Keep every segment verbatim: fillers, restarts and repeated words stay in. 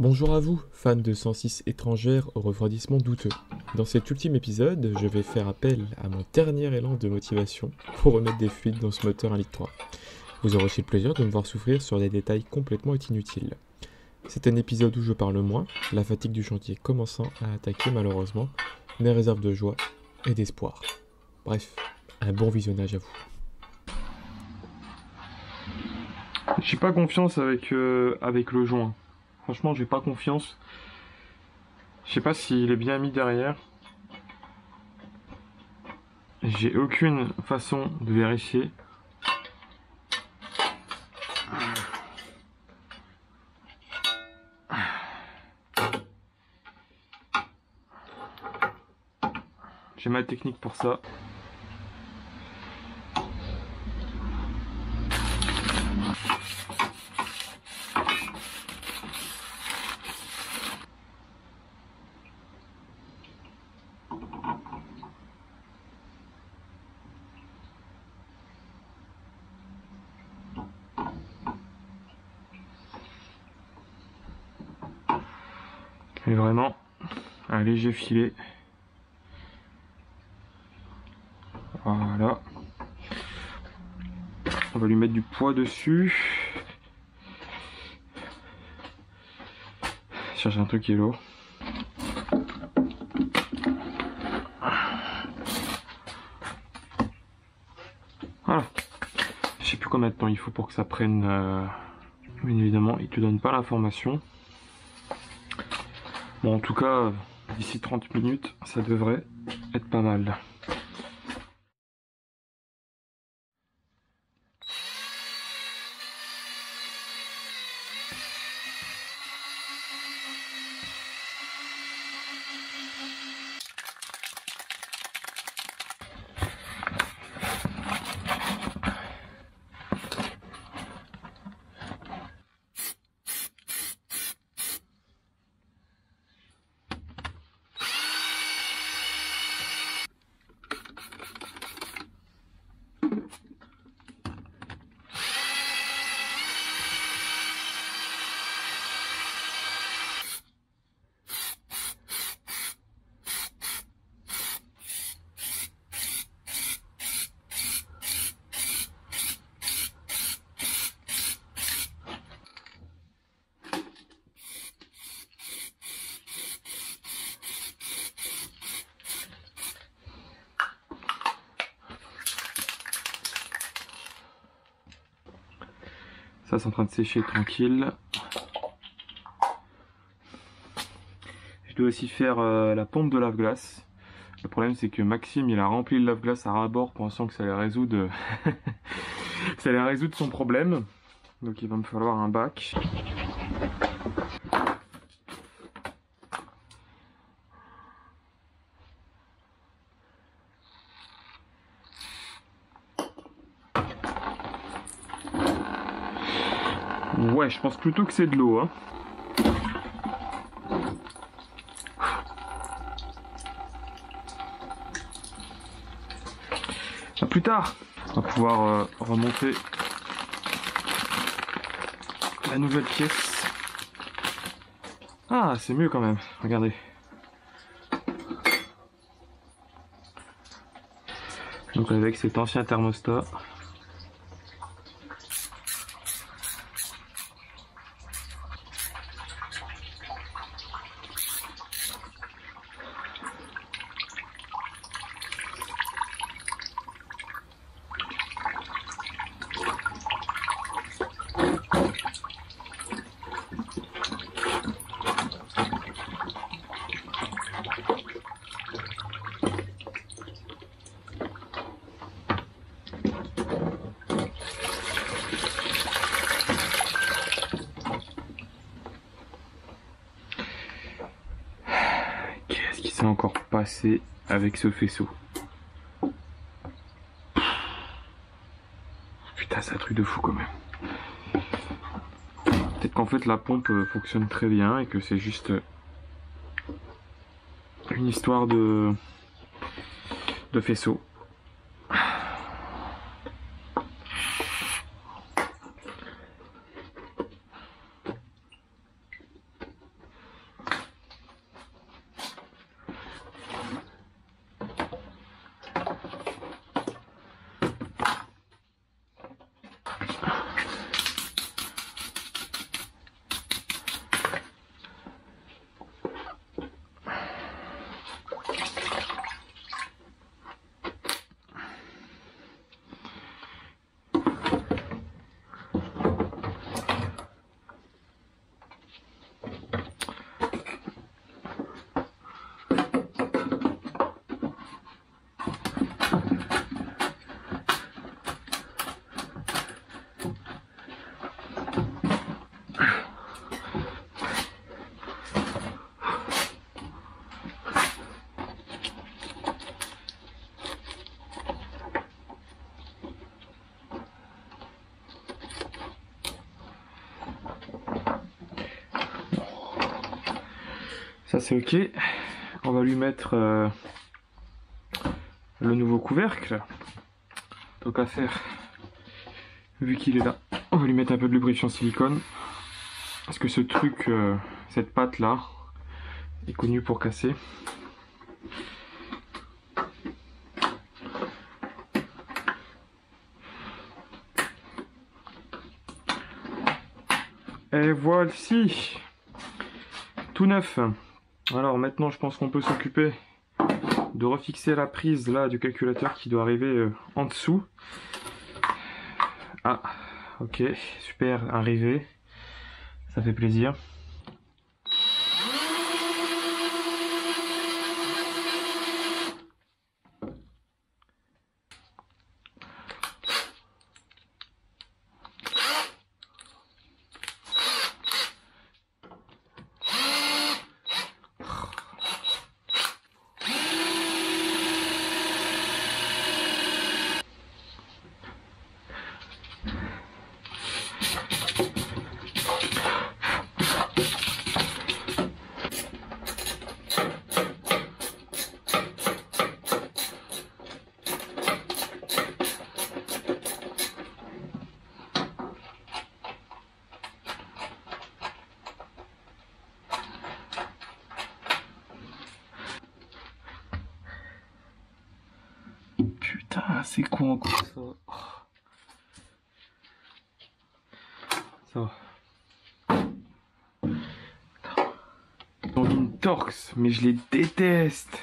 Bonjour à vous, fans de cent six étrangères au refroidissement douteux. Dans cet ultime épisode, je vais faire appel à mon dernier élan de motivation pour remettre des fluides dans ce moteur un litre trois. Vous aurez aussi le plaisir de me voir souffrir sur des détails complètement inutiles. C'est un épisode où je parle moins, la fatigue du chantier commençant à attaquer malheureusement mes réserves de joie et d'espoir. Bref, un bon visionnage à vous. J'ai pas confiance avec, euh, avec le joint. Franchement, j'ai pas confiance. Je sais pas s'il est bien mis derrière. J'ai aucune façon de vérifier. J'ai ma technique pour ça. Et vraiment un léger filet. Voilà. On va lui mettre du poids dessus. Chercher un truc qui est lourd. Voilà. Je sais plus combien de temps il faut pour que ça prenne. Euh... Bien évidemment, il te donne pas l'information. Bon, en tout cas, d'ici trente minutes, ça devrait être pas mal. Ça, c'est en train de sécher tranquille. Je dois aussi faire euh, la pompe de lave-glace. Le problème, c'est que Maxime, il a rempli le lave-glace à ras-bord pensant que ça allait résoudre ça allait résoudre son problème. Donc il va me falloir un bac. Ouais, je pense plutôt que c'est de l'eau, hein. À plus tard, on va pouvoir euh, remonter la nouvelle pièce. Ah, c'est mieux quand même, regardez. Donc avec cet ancien thermostat. Encore passé avec ce faisceau. Putain, c'est un truc de fou quand même. Peut-être qu'en fait la pompe fonctionne très bien et que c'est juste une histoire de de faisceau. Ça c'est ok. On va lui mettre euh, le nouveau couvercle. Donc à faire, vu qu'il est là, on va lui mettre un peu de lubrifiant silicone. Parce que ce truc, euh, cette pâte là, est connue pour casser. Et voici, tout neuf. Alors maintenant je pense qu'on peut s'occuper de refixer la prise là du calculateur qui doit arriver euh, en dessous. Ah ok, super, arrivé, ça fait plaisir. C'est con encore ça. Ça va. Dans une torx, mais je les déteste.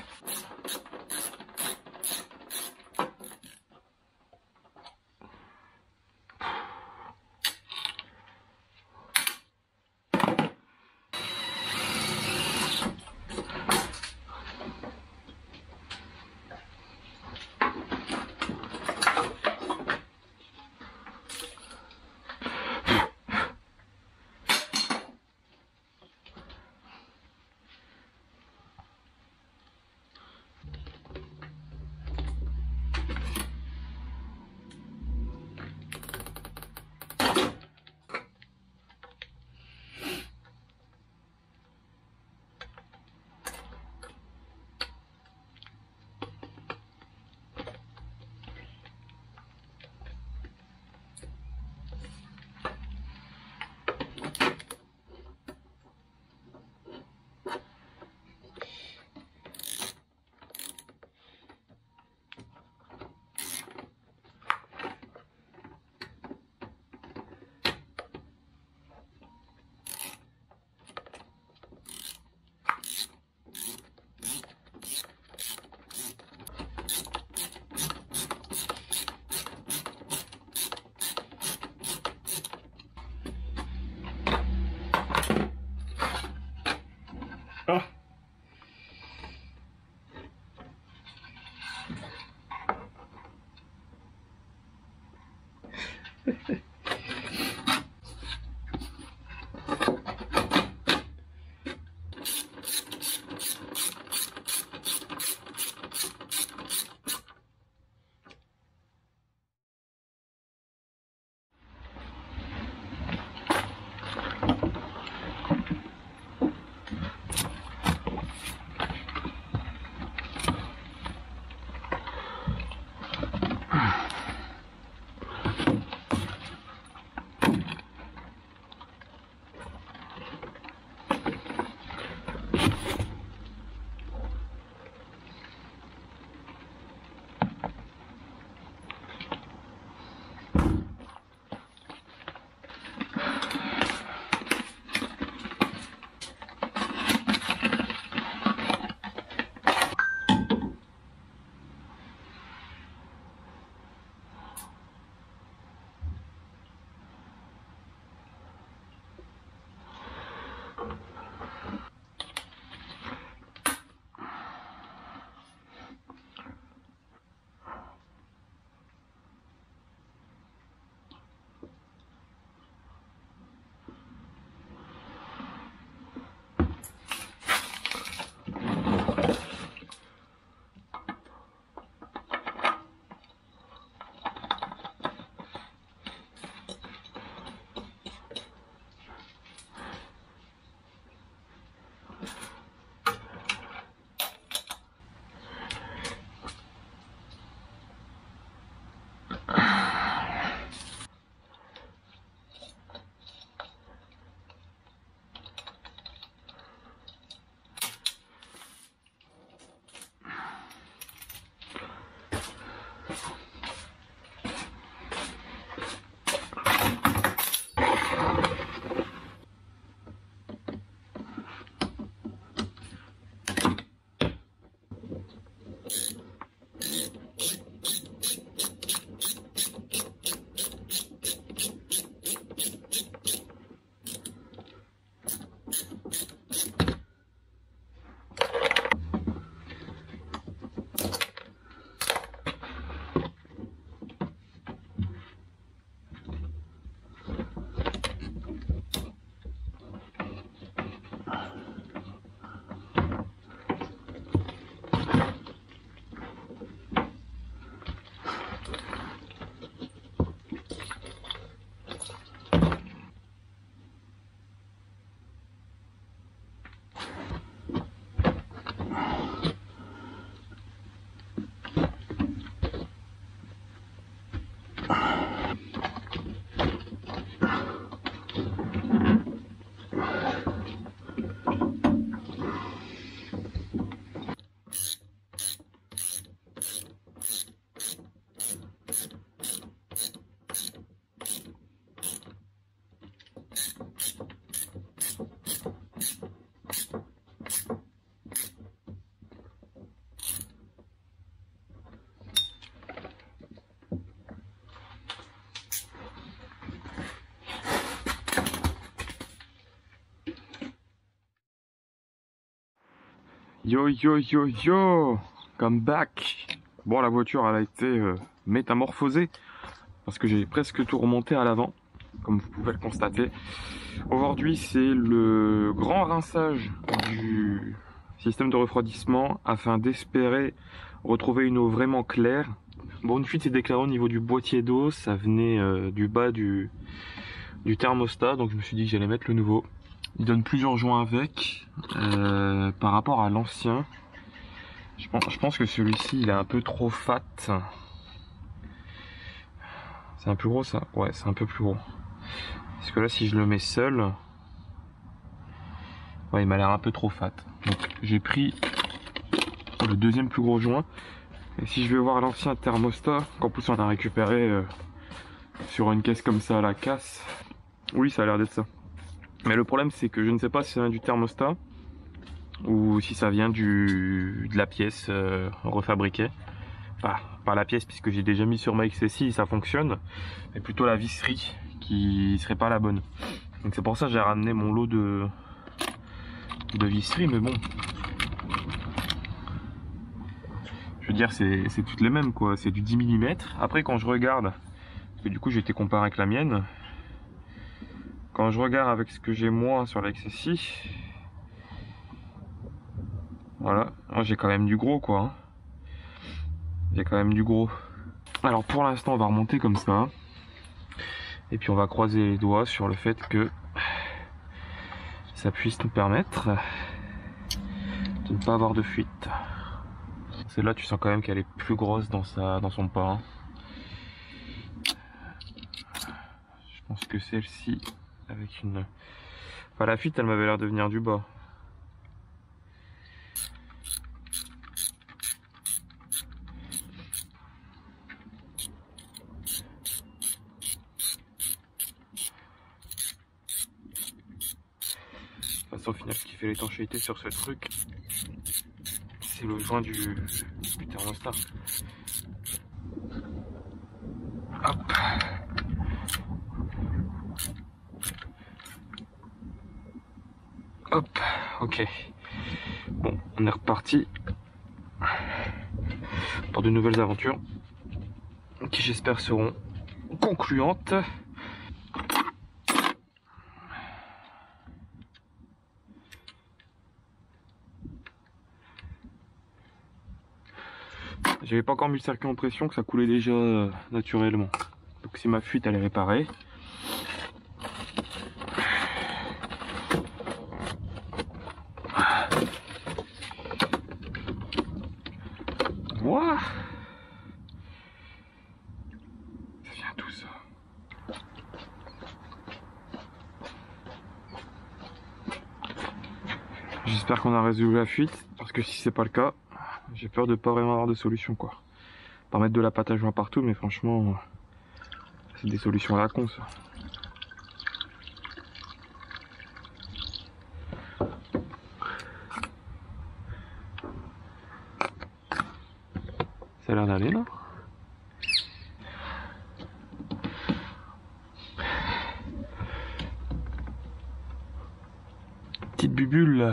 Yo yo yo yo, come back. Bon, la voiture elle a été euh, métamorphosée parce que j'ai presque tout remonté à l'avant, comme vous pouvez le constater. Aujourd'hui c'est le grand rinçage du système de refroidissement afin d'espérer retrouver une eau vraiment claire. Bon, une fuite s'est déclarée au niveau du boîtier d'eau, ça venait euh, du bas du, du thermostat, donc je me suis dit que j'allais mettre le nouveau. Il donne plusieurs joints avec euh, par rapport à l'ancien. Je pense, je pense que celui-ci il est un peu trop fat. C'est un peu gros ça? Ouais, c'est un peu plus gros. Parce que là si je le mets seul, ouais, il m'a l'air un peu trop fat. Donc j'ai pris le deuxième plus gros joint. Et si je vais voir l'ancien thermostat, qu'en plus on a récupéré euh, sur une caisse comme ça à la casse. Oui, ça a l'air d'être ça. Mais le problème c'est que je ne sais pas si ça vient du thermostat ou si ça vient du, de la pièce euh, refabriquée. Enfin, pas la pièce puisque j'ai déjà mis sur ma X S I, ça fonctionne, mais plutôt la visserie qui serait pas la bonne. Donc c'est pour ça que j'ai ramené mon lot de, de visserie, mais bon. Je veux dire, c'est toutes les mêmes quoi, c'est du dix millimètres. Après quand je regarde, parce que du coup j'ai été comparé avec la mienne, quand je regarde avec ce que j'ai moi sur la X S I, voilà, j'ai quand même du gros quoi. J'ai quand même du gros. Alors pour l'instant on va remonter comme ça. Et puis on va croiser les doigts sur le fait que ça puisse nous permettre de ne pas avoir de fuite. Celle-là tu sens quand même qu'elle est plus grosse dans, sa, dans son pas. Hein. Je pense que celle-ci... avec une... Enfin la fuite elle m'avait l'air de venir du bas. De toute façon au final ce qui fait l'étanchéité sur ce truc c'est le joint du, du thermostat. Hop. Hop, ok. Bon, on est reparti pour de nouvelles aventures qui j'espère seront concluantes. J'avais pas encore mis le circuit en pression, que ça coulait déjà naturellement. Donc si ma fuite elle est réparée. Wow. Ça vient tout ça. J'espère qu'on a résolu la fuite, parce que si c'est pas le cas, j'ai peur de pas vraiment avoir de solution quoi. Pas mettre de la pâte à joint partout, mais franchement, c'est des solutions à la con ça. Ça a l'air d'aller là. Petite bubule.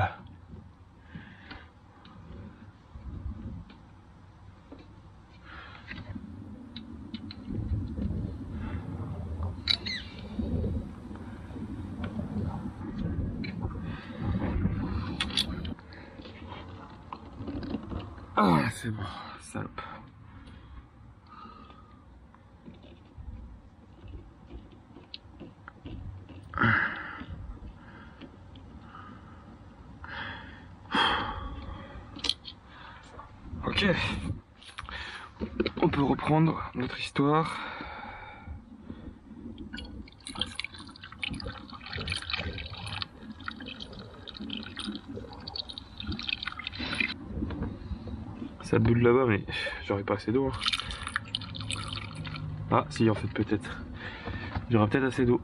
Ah, c'est bon, salope. Ok, on peut reprendre notre histoire. Ça bulle là-bas, mais j'aurais pas assez d'eau. Hein. Ah si, en fait peut-être. J'aurais peut-être assez d'eau.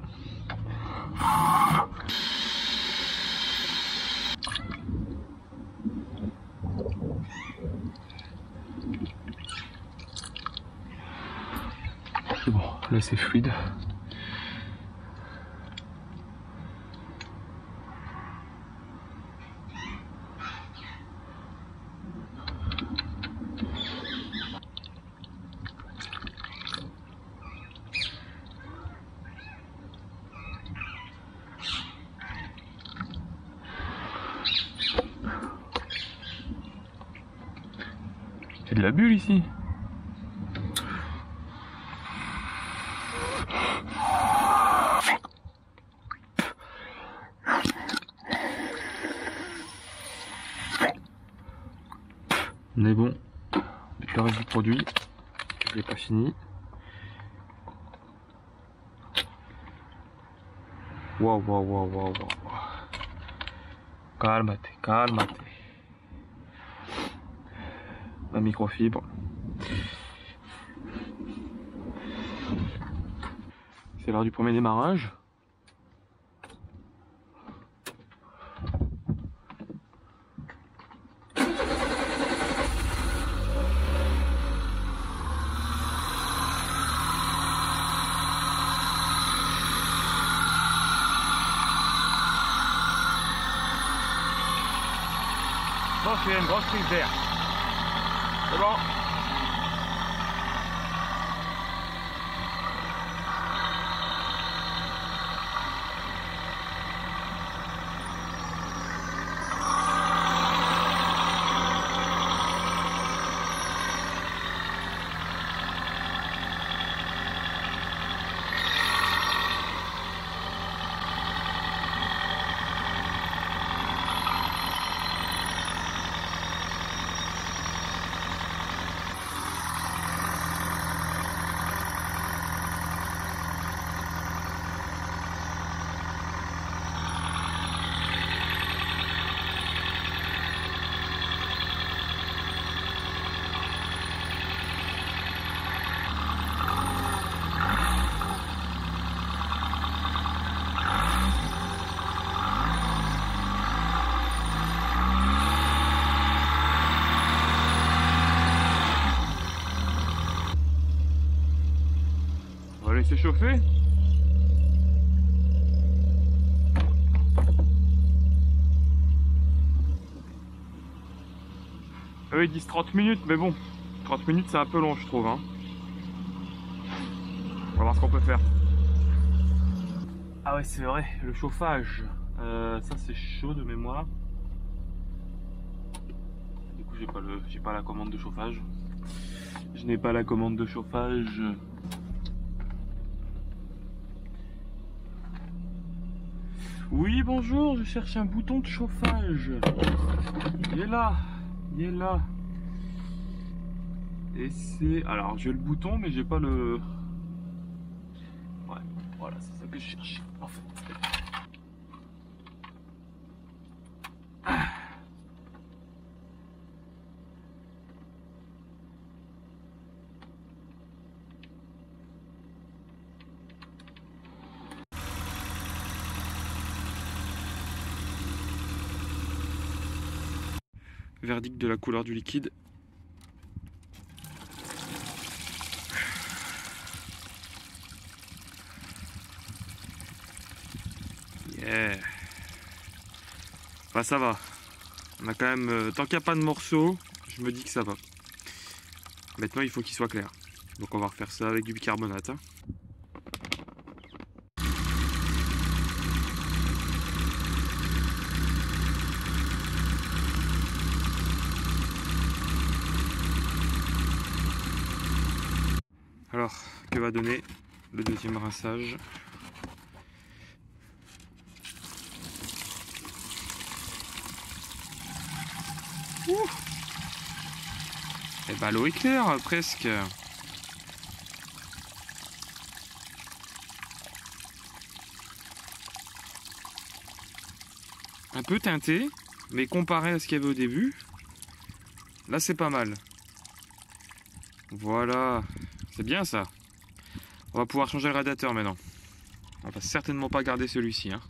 Bon, là c'est fluide. c'est de la bulle ici. On est bon avec le reste du produit, je l'ai pas fini. Waouh, waouh, waouh, waouh, waouh. Calmate, calmate. La microfibre. C'est l'heure du premier démarrage. Non, c'est une grosse prise d'air. C'est bon. C'est chauffé. Eux ils disent trente minutes, mais bon, trente minutes c'est un peu long je trouve hein. On va voir ce qu'on peut faire. Ah ouais c'est vrai, le chauffage, euh, ça c'est chaud de mémoire. Du coup j'ai pas le, j'ai pas la commande de chauffage. Je n'ai pas la commande de chauffage. Oui, bonjour, je cherche un bouton de chauffage. Il est là, il est là. Et c'est... Alors, j'ai le bouton, mais j'ai pas le... Ouais, voilà, c'est ça que je cherchais, en fait. Verdict de la couleur du liquide. Yeah. Bah ça va. On a quand même, tant qu'il n'y a pas de morceaux, je me dis que ça va. Maintenant il faut qu'il soit clair. Donc on va refaire ça avec du bicarbonate. Hein. Alors, que va donner le deuxième rinçage? Ouh. Et bah l'eau est claire presque. Un peu teinté, mais comparé à ce qu'il y avait au début, là c'est pas mal. Voilà. C'est bien ça. On va pouvoir changer le radiateur maintenant. On va certainement pas garder celui-ci. Hein.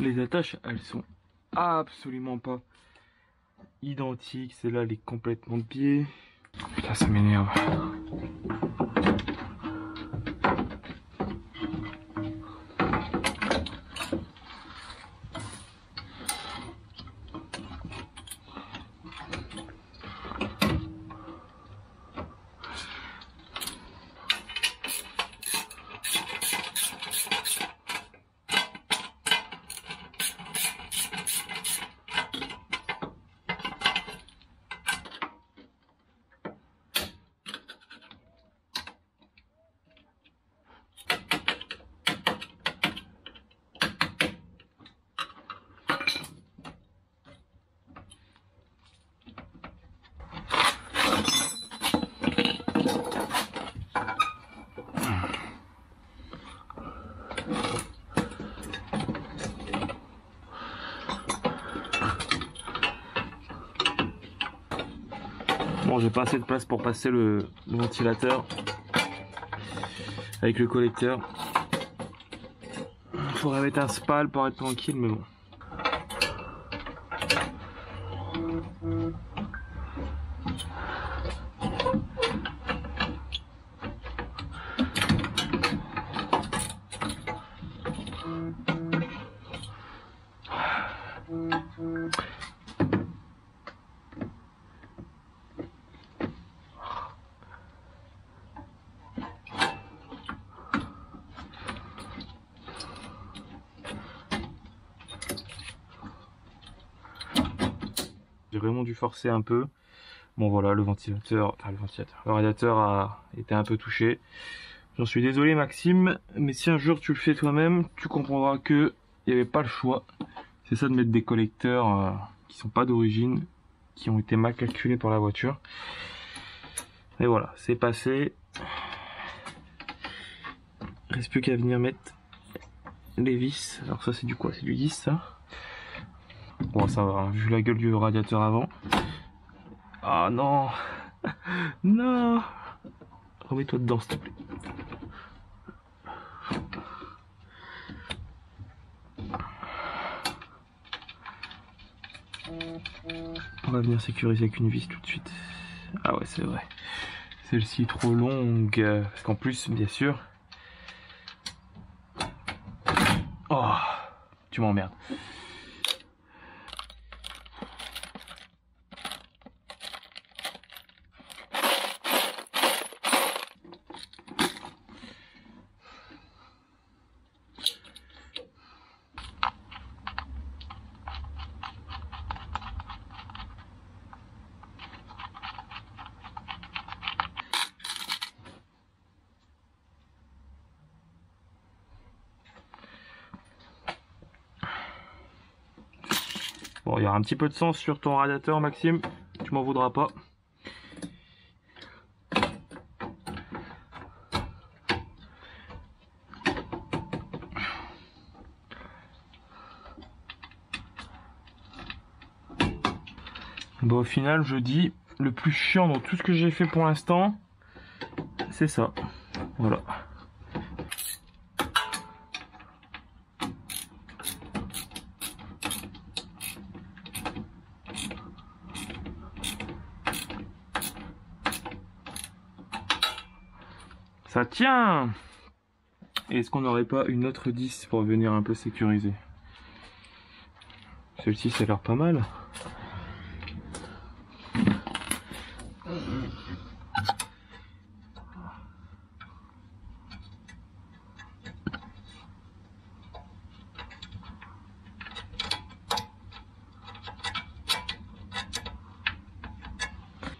Les attaches, elles sont absolument pas identiques. Celle-là, elle est complètement de pied. Putain, ça m'énerve. J'ai pas assez de place pour passer le, le ventilateur. avec le collecteur. Faudrait mettre un spal pour être tranquille, mais bon. J'ai vraiment dû forcer un peu. Bon voilà, le ventilateur, enfin le ventilateur, le radiateur a été un peu touché. J'en suis désolé Maxime, mais si un jour tu le fais toi-même, tu comprendras que il n'y avait pas le choix. C'est ça de mettre des collecteurs euh, qui sont pas d'origine, qui ont été mal calculés pour la voiture. Mais voilà, c'est passé. Il reste plus qu'à venir mettre les vis. Alors ça c'est du quoi? C'est du dix ça. Bon, ça va, vu la gueule du radiateur avant. Ah non, non, remets-toi dedans s'il te plaît. On va venir sécuriser avec une vis tout de suite. Ah ouais, c'est vrai. Celle-ci est trop longue. Parce qu'en plus, bien sûr. Oh, tu m'emmerdes. Bon, il y aura un petit peu de sang sur ton radiateur, Maxime. Tu m'en voudras pas. Bon, au final, je dis, le plus chiant dans tout ce que j'ai fait pour l'instant, c'est ça. Voilà. Ça tient. Est-ce qu'on n'aurait pas une autre dix pour venir un peu sécuriser? Celle-ci, ça a l'air pas mal.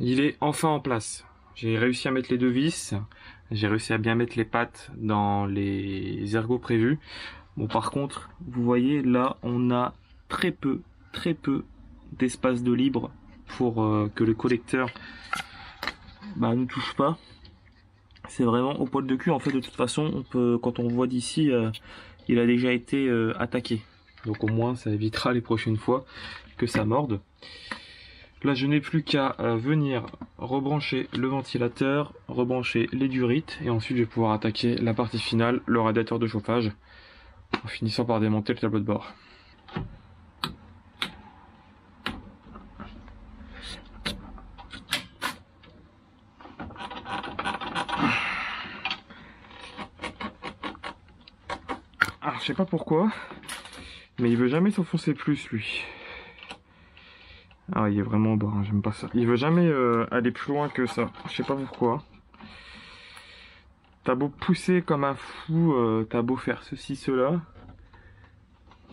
Il est enfin en place. J'ai réussi à mettre les deux vis. J'ai réussi à bien mettre les pattes dans les ergots prévus. Bon, par contre, vous voyez, là, on a très peu, très peu d'espace de libre pour euh, que le collecteur bah, ne touche pas. C'est vraiment au poil de cul. En fait, de toute façon, on peut, quand on voit d'ici, euh, il a déjà été euh, attaqué. Donc au moins, ça évitera les prochaines fois que ça morde. Là, je n'ai plus qu'à euh, venir rebrancher le ventilateur, rebrancher les durites et ensuite je vais pouvoir attaquer la partie finale, le radiateur de chauffage, en finissant par démonter le tableau de bord. Ah, je sais pas pourquoi, mais il veut jamais s'enfoncer plus lui. Ah, il est vraiment bas, hein, j'aime pas ça. Il veut jamais euh, aller plus loin que ça. Je sais pas pourquoi. T'as beau pousser comme un fou, euh, t'as beau faire ceci, cela.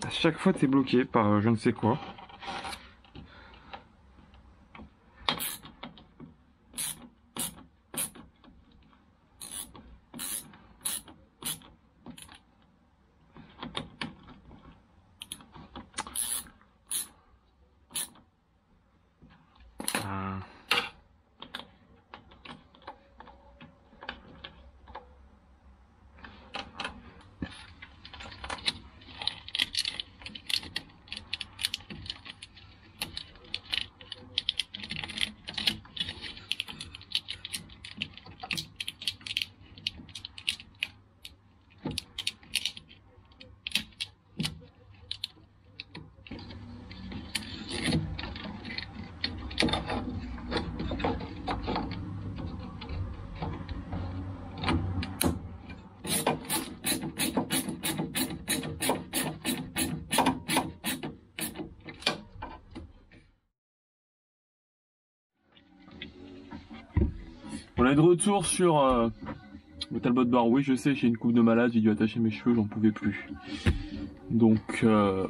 À chaque fois, t'es bloqué par euh, je ne sais quoi. est de retour sur euh, le Talbot Bar. Oui, je sais, j'ai une coupe de malade, j'ai dû attacher mes cheveux, j'en pouvais plus. Donc, euh,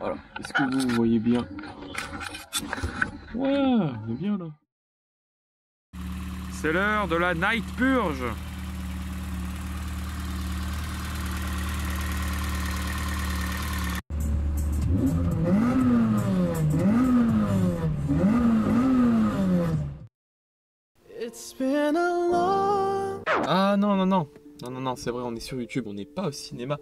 voilà. Est-ce que vous voyez bien? Ouais, on est bien là. C'est l'heure de la night purge. Ah non, non, non, non, non, non, c'est vrai, on est sur YouTube, on n'est pas au cinéma.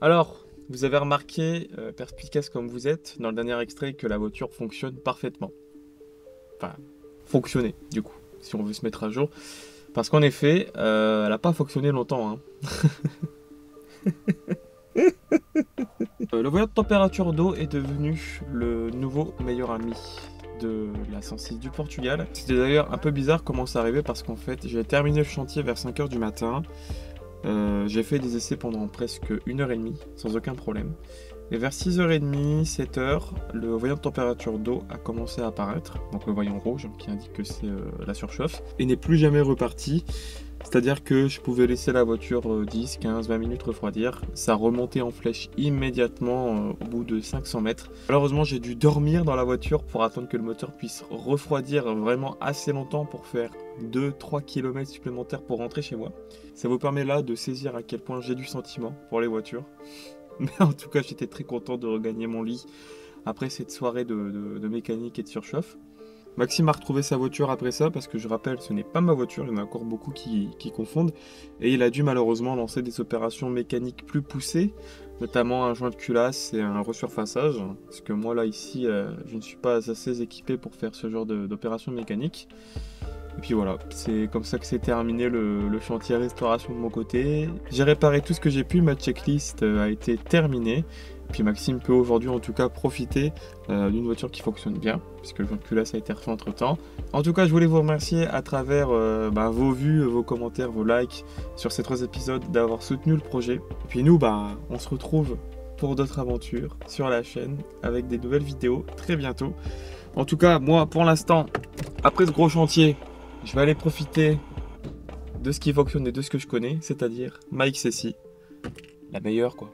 Alors, vous avez remarqué, euh, perspicace comme vous êtes, dans le dernier extrait, que la voiture fonctionne parfaitement. Enfin, fonctionner, du coup, si on veut se mettre à jour. Parce qu'en effet, euh, elle n'a pas fonctionné longtemps. Hein. Le voyant de température d'eau est devenu le nouveau meilleur ami de la cent six du Portugal. C'était d'ailleurs un peu bizarre comment ça arrivait, parce qu'en fait j'ai terminé le chantier vers cinq heures du matin. Euh, j'ai fait des essais pendant presque une heure et demie sans aucun problème. Et vers six heures trente, sept heures, le voyant de température d'eau a commencé à apparaître. Donc le voyant rouge qui indique que c'est euh, la surchauffe. Et n'est plus jamais reparti. C'est-à-dire que je pouvais laisser la voiture dix, quinze, vingt minutes refroidir. Ça remontait en flèche immédiatement euh, au bout de cinq cents mètres. Malheureusement, j'ai dû dormir dans la voiture pour attendre que le moteur puisse refroidir vraiment assez longtemps pour faire deux à trois kilomètres supplémentaires pour rentrer chez moi. Ça vous permet là de saisir à quel point j'ai du sentiment pour les voitures. Mais en tout cas, j'étais très content de regagner mon lit après cette soirée de, de, de mécanique et de surchauffe. Maxime a retrouvé sa voiture après ça, parce que je rappelle, ce n'est pas ma voiture, il y en a encore beaucoup qui, qui confondent. Et il a dû malheureusement lancer des opérations mécaniques plus poussées, notamment un joint de culasse et un resurfaçage. Parce que moi là ici, euh, je ne suis pas assez équipé pour faire ce genre d'opérations mécaniques. Et puis voilà, c'est comme ça que s'est terminé le, le chantier restauration de mon côté. J'ai réparé tout ce que j'ai pu, ma checklist a été terminée. Puis Maxime peut aujourd'hui en tout cas profiter euh, d'une voiture qui fonctionne bien, puisque le ventulasse a été refait entre temps. En tout cas, je voulais vous remercier à travers euh, bah, vos vues, vos commentaires, vos likes sur ces trois épisodes d'avoir soutenu le projet. Et puis nous, bah, on se retrouve pour d'autres aventures sur la chaîne avec des nouvelles vidéos très bientôt. En tout cas, moi pour l'instant, après ce gros chantier, je vais aller profiter de ce qui fonctionne et de ce que je connais, c'est-à-dire ma X S I, la meilleure quoi.